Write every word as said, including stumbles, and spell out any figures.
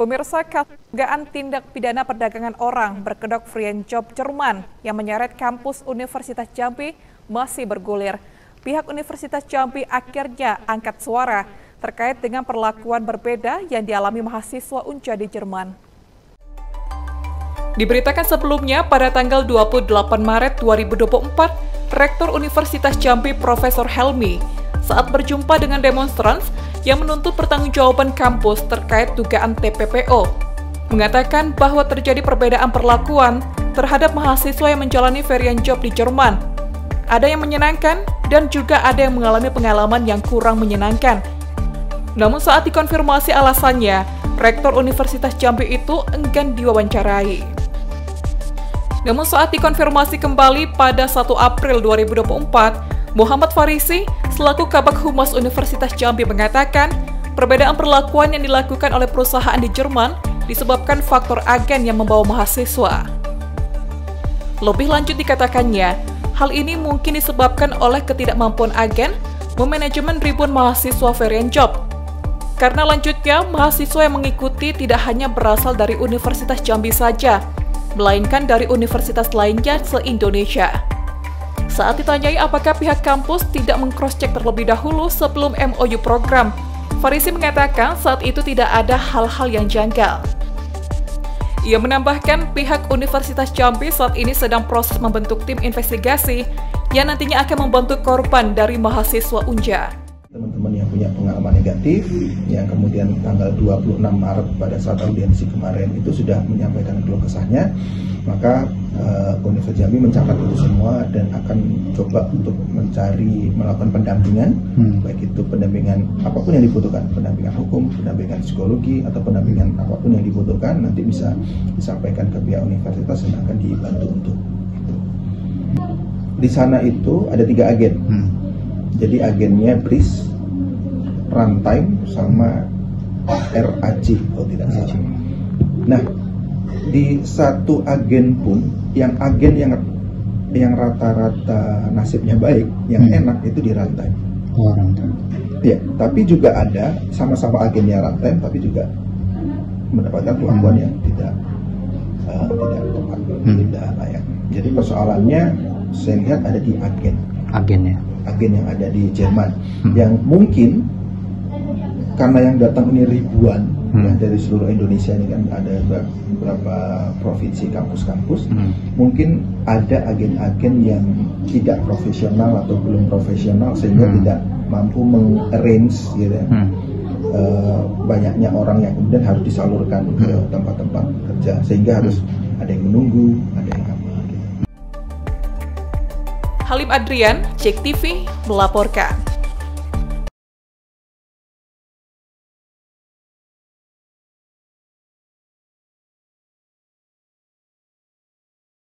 Pemirsa, kasus dugaan tindak pidana perdagangan orang berkedok Free and Job Jerman yang menyeret kampus Universitas Jambi masih bergulir. Pihak Universitas Jambi akhirnya angkat suara terkait dengan perlakuan berbeda yang dialami mahasiswa Unja di Jerman. Diberitakan sebelumnya, pada tanggal dua puluh delapan Maret dua ribu dua puluh empat, Rektor Universitas Jambi Profesor Helmi saat berjumpa dengan demonstran yang menuntut pertanggungjawaban kampus terkait dugaan T P P O, mengatakan bahwa terjadi perbedaan perlakuan terhadap mahasiswa yang menjalani varian job di Jerman. Ada yang menyenangkan dan juga ada yang mengalami pengalaman yang kurang menyenangkan. Namun saat dikonfirmasi alasannya, Rektor Universitas Jambi itu enggan diwawancarai. Namun saat dikonfirmasi kembali pada satu April dua ribu dua puluh empat, Muhammad Farisi selaku Kabak Humas Universitas Jambi mengatakan, perbedaan perlakuan yang dilakukan oleh perusahaan di Jerman disebabkan faktor agen yang membawa mahasiswa. Lebih lanjut dikatakannya, hal ini mungkin disebabkan oleh ketidakmampuan agen memanajemen ribuan mahasiswa varian job. Karena lanjutnya, mahasiswa yang mengikuti tidak hanya berasal dari Universitas Jambi saja, melainkan dari universitas lainnya se-Indonesia. Saat ditanyai apakah pihak kampus tidak meng-cross-check terlebih dahulu sebelum M O U program, Farisi mengatakan saat itu tidak ada hal-hal yang janggal. Ia menambahkan pihak Universitas Jambi saat ini sedang proses membentuk tim investigasi yang nantinya akan membantu korban dari mahasiswa Unja. Teman-teman yang punya pengalaman negatif, yang kemudian tanggal dua puluh enam Maret pada saat audiensi kemarin itu sudah menyampaikan keluh kesahnya, maka uh, Universitas Jambi mencatat itu semua dan akan coba untuk mencari, melakukan pendampingan, hmm. baik itu pendampingan apapun yang dibutuhkan, pendampingan hukum, pendampingan psikologi, atau pendampingan apapun yang dibutuhkan, nanti bisa disampaikan ke pihak universitas dan akan dibantu untuk itu. Di sana itu ada tiga agen. Hmm. Jadi agennya Brice, Runtime, sama R A C kalau tidak salah. Nah, di satu agen pun, yang agen yang yang rata-rata nasibnya baik, yang hmm. enak itu di Runtime. Oh, Runtime. Ya, tapi juga ada sama-sama agennya Runtime, tapi juga mendapatkan perlakuan hmm. yang tidak uh, tidak tepat, hmm. tidak layak. Jadi persoalannya saya lihat ada di agen. Agennya. Agen yang ada di Jerman, hmm. yang mungkin karena yang datang ini ribuan hmm. ya, dari seluruh Indonesia, ini kan ada beberapa provinsi, kampus-kampus, hmm. mungkin ada agen-agen yang tidak profesional atau belum profesional sehingga hmm. tidak mampu meng-arrange gitu ya, hmm. e, banyaknya orang yang kemudian harus disalurkan hmm. ke tempat-tempat kerja sehingga hmm. harus ada yang menunggu, ada yang apa. Halim Adrian, JEKTV melaporkan.